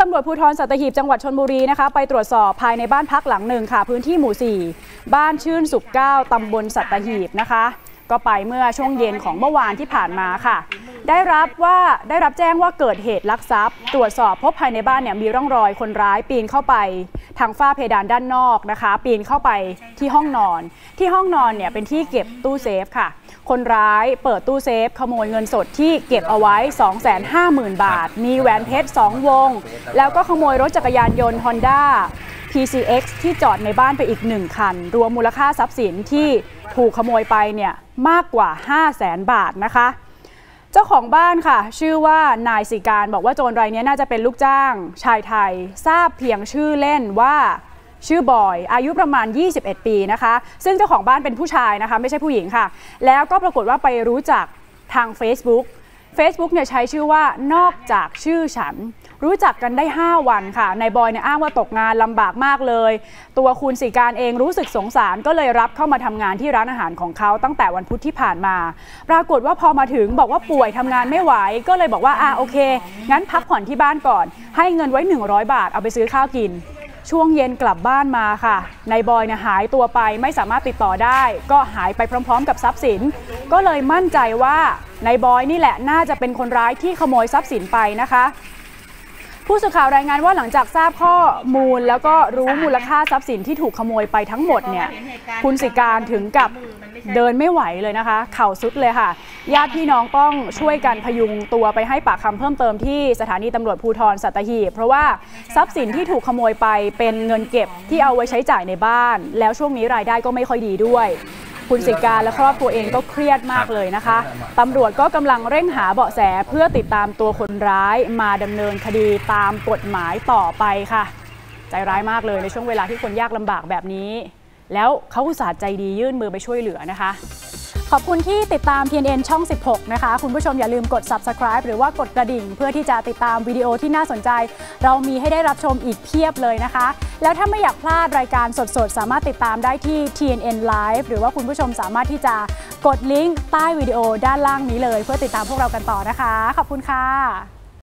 ตำรวจภูธรสัตหีบจังหวัดชลบุรีนะคะไปตรวจสอบภายในบ้านพักหลังหนึ่งค่ะพื้นที่หมู่4บ้านชื่นสุข9ตำบลสัตหีบนะคะก็ไปเมื่อช่วงเย็นของเมื่อวานที่ผ่านมาค่ะได้รับแจ้งว่าเกิดเหตุลักทรัพย์ตรวจสอบพบภายในบ้านเนี่ยมีร่องรอยคนร้ายปีนเข้าไปทางฝ้าเพดานด้านนอกนะคะปีนเข้าไปที่ห้องนอนเนี่ยเป็นที่เก็บตู้เซฟค่ะคนร้ายเปิดตู้เซฟขโมยเงินสดที่เก็บเอาไว้ 250,000 บาทมีแหวนเพชร2วงแล้วก็ขโมยรถจักรยานยนต์ Honda PCX ที่จอดในบ้านไปอีก1คันรวมมูลค่าทรัพย์สินที่ถูกขโมยไปเนี่ยมากกว่า 500,000 บาทนะคะเจ้าของบ้านค่ะชื่อว่านายสิการบอกว่าโจรรายนี้น่าจะเป็นลูกจ้างชายไทยทราบเพียงชื่อเล่นว่าชื่อบอยอายุประมาณ21ปีนะคะซึ่งเจ้าของบ้านเป็นผู้ชายนะคะไม่ใช่ผู้หญิงค่ะแล้วก็ปรากฏว่าไปรู้จักทาง Facebook เนี่ยใช้ชื่อว่านอกจากชื่อฉันรู้จักกันได้5วันค่ะนายบอยเนี่ยอ้างว่าตกงานลำบากมากเลยตัวคุณสิการเองรู้สึกสงสารก็เลยรับเข้ามาทำงานที่ร้านอาหารของเขาตั้งแต่วันพุธที่ผ่านมาปรากฏว่าพอมาถึงบอกว่าป่วยทำงานไม่ไหวก็เลยบอกว่าโอเคงั้นพักผ่อนที่บ้านก่อนให้เงินไว้100บาทเอาไปซื้อข้าวกินช่วงเย็นกลับบ้านมาค่ะนายบอยเนี่ยหายตัวไปไม่สามารถติดต่อได้ก็หายไปพร้อมๆกับทรัพย์สินก็เลยมั่นใจว่านายบอยนี่แหละน่าจะเป็นคนร้ายที่ขโมยทรัพย์สินไปนะคะผู้สื่อข่าวรายงานว่าหลังจากทราบข้อมูลแล้วก็รู้มูลค่าทรัพย์สินที่ถูกขโมยไปทั้งหมดเนี่ยคุณสิการถึงกับเดินไม่ไหวเลยนะคะเข่าสุดเลยค่ะญาติพี่น้องต้องช่วยกันพยุงตัวไปให้ปากคำเพิ่มเติมที่สถานีตำรวจภูธรสัตหีบเพราะว่าทรัพย์สินที่ถูกขโมยไปเป็นเงินเก็บที่เอาไว้ใช้จ่ายในบ้านแล้วช่วงนี้รายได้ก็ไม่ค่อยดีด้วยคุณสิการและครอบครัวเองก็เครียดมากเลยนะคะตำรวจก็กำลังเร่งหาเบาะแสเพื่อติดตามตัวคนร้ายมาดำเนินคดีตามกฎหมายต่อไปค่ะใจร้ายมากเลยในช่วงเวลาที่คนยากลำบากแบบนี้แล้วเขาอุตส่าห์ใจดียื่นมือไปช่วยเหลือนะคะขอบคุณที่ติดตาม PNN ช่อง16นะคะคุณผู้ชมอย่าลืมกด subscribe หรือว่ากดกระดิ่งเพื่อที่จะติดตามวิดีโอที่น่าสนใจเรามีให้ได้รับชมอีกเพียบเลยนะคะแล้วถ้าไม่อยากพลาดรายการสดๆสามารถติดตามได้ที่ TNN Live หรือว่าคุณผู้ชมสามารถที่จะกดลิงก์ใต้วิดีโอด้านล่างนี้เลยเพื่อติดตามพวกเรากันต่อนะคะขอบคุณค่ะ